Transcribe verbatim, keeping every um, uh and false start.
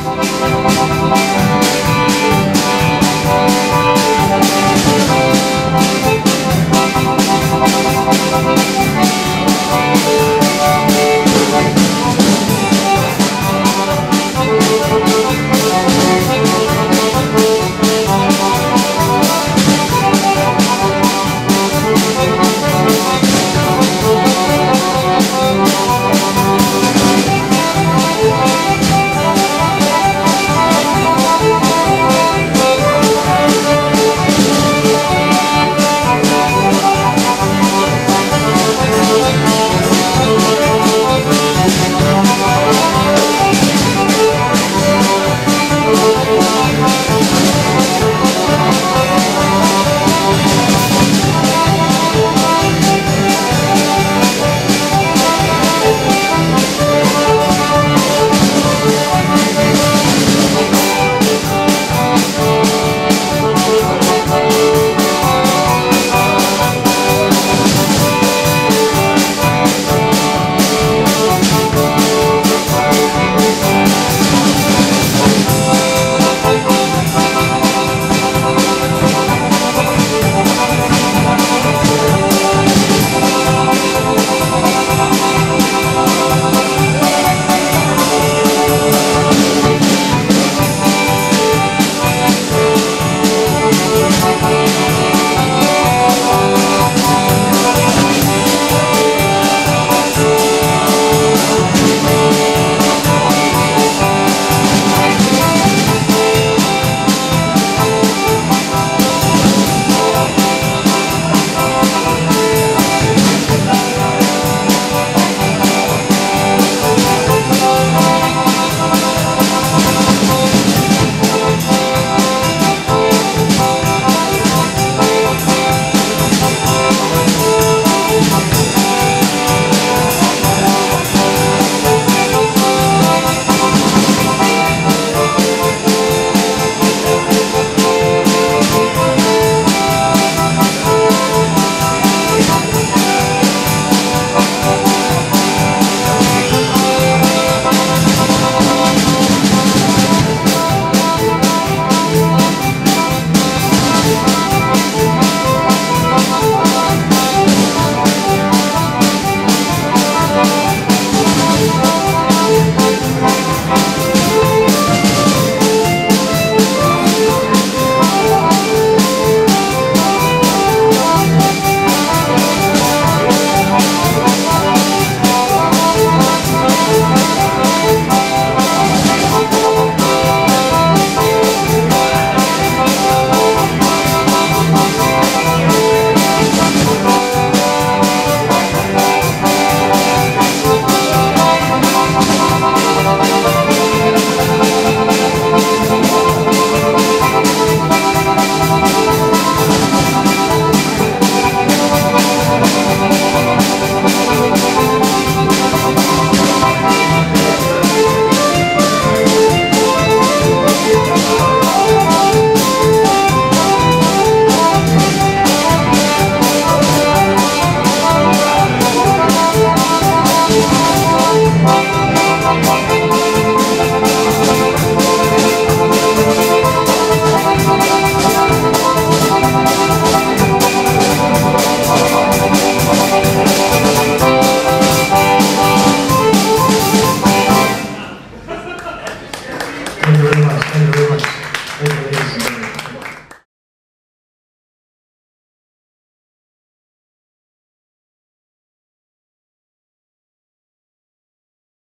Thank you very much. Thank you very much.